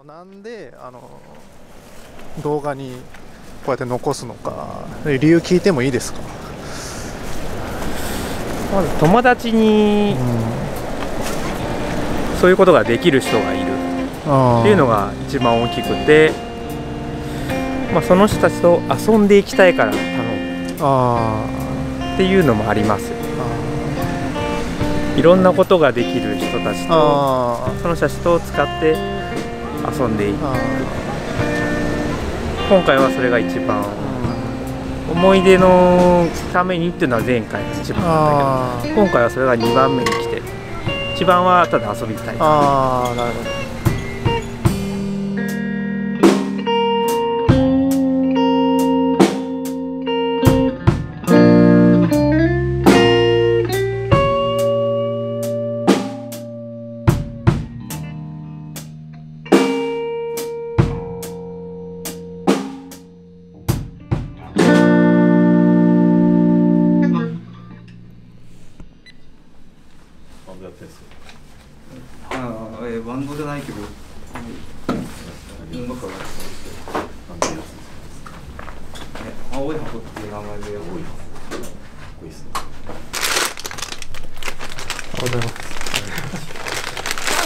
そうなんで動画にこうやって残すのか、理由聞いてもいいですか？まず友達に、そういうことができる人がいるっていうのが一番大きくて、まあ、その人たちと遊んでいきたいから頼むっていうのもありますよね。いろんなことができる人たちとその人たちと使って遊んでいく。今回はそれが一番、思い出のためにっていうのは前回が一番だったけど、今回はそれが2番目に来て、一番はただ遊びたい。ああ、なるほど。バンドじゃないけど、音楽は青い箱っていう名前で。おはようございます。これも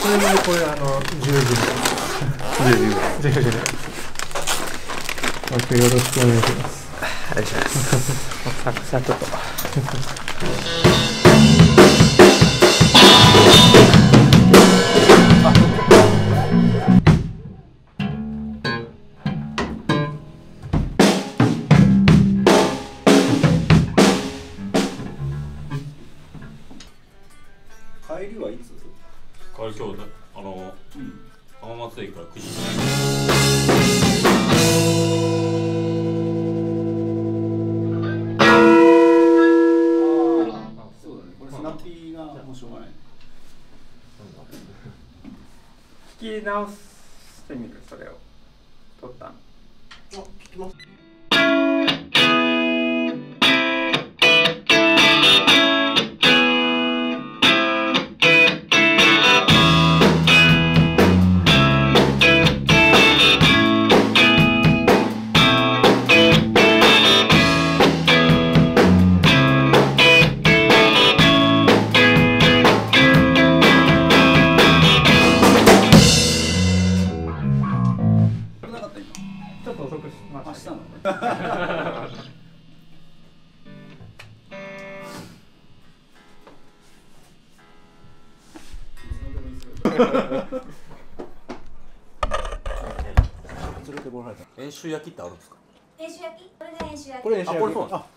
これ10時。よろしくお願いします。お願いします。サクサクと。聞き直してみる、それを撮ったの。あ、聞きます。遠州焼きってあるんですか？遠州焼き？これが遠州焼き。これ遠州焼き。あ、これそうなんです。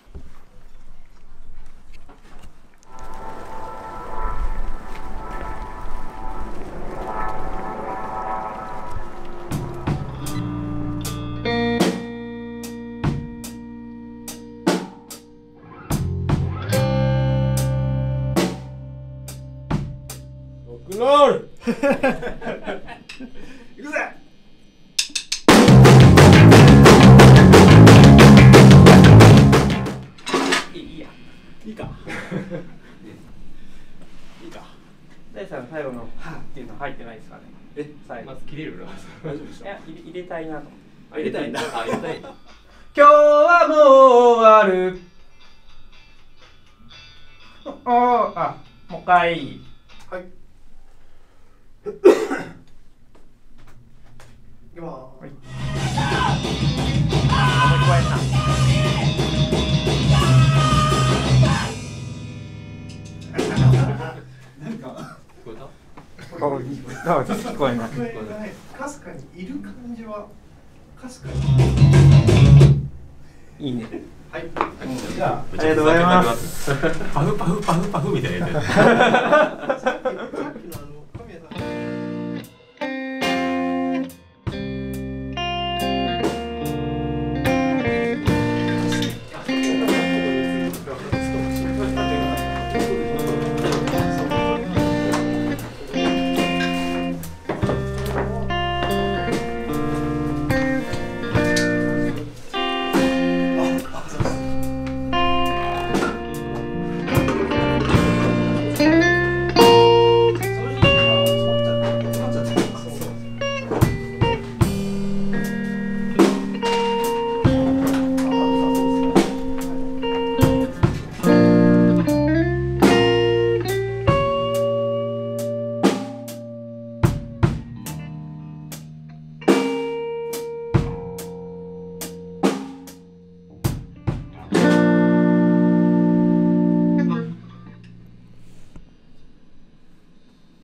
いくぜ。いいかいいか。大地さんの最後のはっていうの入ってないですかね。え、最後まず切れるの？大丈夫でした？いや、入れたいなと思って。あ、入れたいんだ。あ、入れたい。今日はもう終わる。おお、あ、もう一回。はい。いきまーす。かすかにいる感じは、かすかにいいね。はい、じゃあ、ありがとうございます。パフパフパフパフみたいな。